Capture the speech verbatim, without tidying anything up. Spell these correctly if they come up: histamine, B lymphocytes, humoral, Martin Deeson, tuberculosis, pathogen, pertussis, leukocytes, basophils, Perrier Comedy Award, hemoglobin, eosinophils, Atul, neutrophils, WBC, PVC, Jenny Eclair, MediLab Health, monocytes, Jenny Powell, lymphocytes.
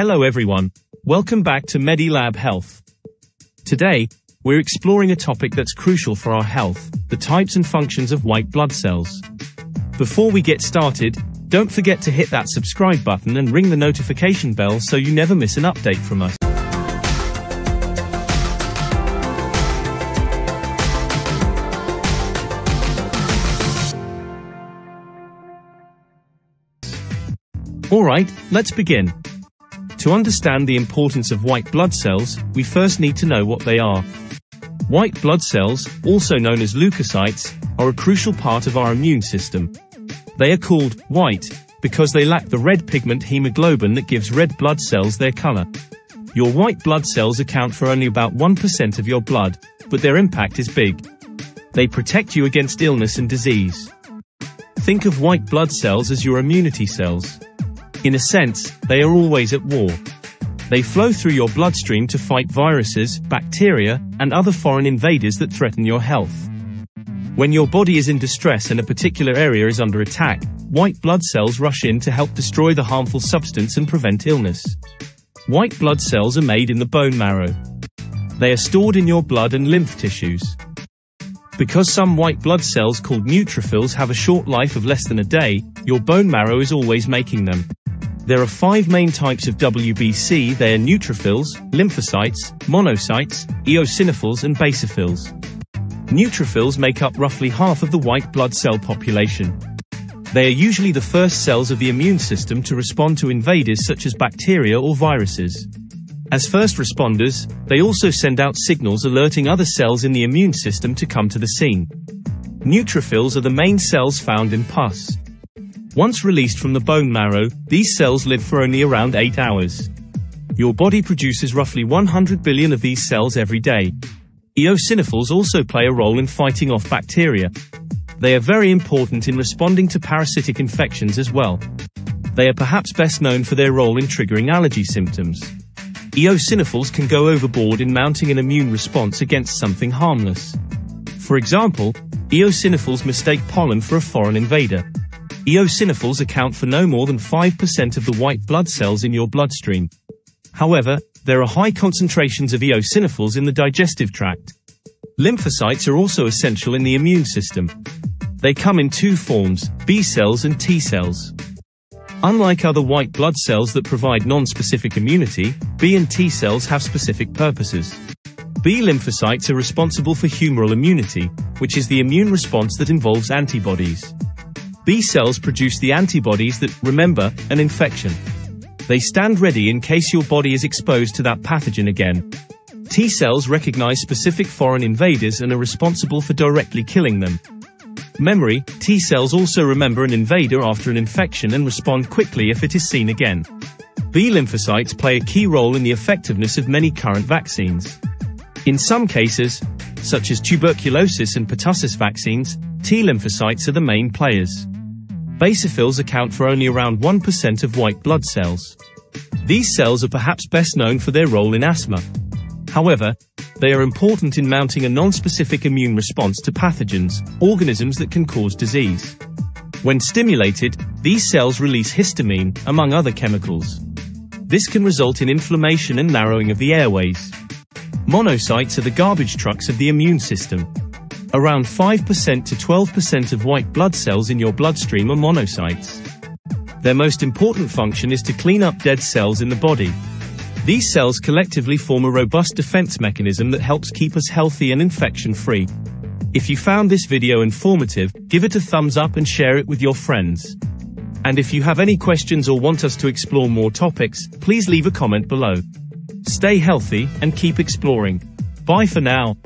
Hello everyone, welcome back to MediLab Health. Today, we're exploring a topic that's crucial for our health, the types and functions of white blood cells. Before we get started, don't forget to hit that subscribe button and ring the notification bell so you never miss an update from us. Alright, let's begin. To understand the importance of white blood cells, we first need to know what they are. White blood cells, also known as leukocytes, are a crucial part of our immune system. They are called white because they lack the red pigment hemoglobin that gives red blood cells their color. Your white blood cells account for only about one percent of your blood, but their impact is big. They protect you against illness and disease. Think of white blood cells as your immunity cells. In a sense, they are always at war. They flow through your bloodstream to fight viruses, bacteria, and other foreign invaders that threaten your health. When your body is in distress and a particular area is under attack, white blood cells rush in to help destroy the harmful substance and prevent illness. White blood cells are made in the bone marrow. They are stored in your blood and lymph tissues. Because some white blood cells called neutrophils have a short life of less than a day, your bone marrow is always making them. There are five main types of W B C. They are neutrophils, lymphocytes, monocytes, eosinophils and basophils. Neutrophils make up roughly half of the white blood cell population. They are usually the first cells of the immune system to respond to invaders such as bacteria or viruses. As first responders, they also send out signals alerting other cells in the immune system to come to the scene. Neutrophils are the main cells found in pus. Once released from the bone marrow, these cells live for only around eight hours. Your body produces roughly one hundred billion of these cells every day. Eosinophils also play a role in fighting off bacteria. They are very important in responding to parasitic infections as well. They are perhaps best known for their role in triggering allergy symptoms. Eosinophils can go overboard in mounting an immune response against something harmless. For example, eosinophils mistake pollen for a foreign invader. Eosinophils account for no more than five percent of the white blood cells in your bloodstream. However, there are high concentrations of eosinophils in the digestive tract. Lymphocytes are also essential in the immune system. They come in two forms, B cells and T cells. Unlike other white blood cells that provide non-specific immunity, B and T cells have specific purposes. B lymphocytes are responsible for humoral immunity, which is the immune response that involves antibodies. B cells produce the antibodies that, remember, an infection. They stand ready in case your body is exposed to that pathogen again. T cells recognize specific foreign invaders and are responsible for directly killing them. Memory, T cells also remember an invader after an infection and respond quickly if it is seen again. B lymphocytes play a key role in the effectiveness of many current vaccines. In some cases, such as tuberculosis and pertussis vaccines, T lymphocytes are the main players. Basophils account for only around one percent of white blood cells. These cells are perhaps best known for their role in asthma. However, they are important in mounting a non-specific immune response to pathogens, organisms that can cause disease. When stimulated, these cells release histamine, among other chemicals. This can result in inflammation and narrowing of the airways. Monocytes are the garbage trucks of the immune system. Around five percent to twelve percent of white blood cells in your bloodstream are monocytes. Their most important function is to clean up dead cells in the body. These cells collectively form a robust defense mechanism that helps keep us healthy and infection-free. If you found this video informative, give it a thumbs up and share it with your friends. And if you have any questions or want us to explore more topics, please leave a comment below. Stay healthy and keep exploring. Bye for now.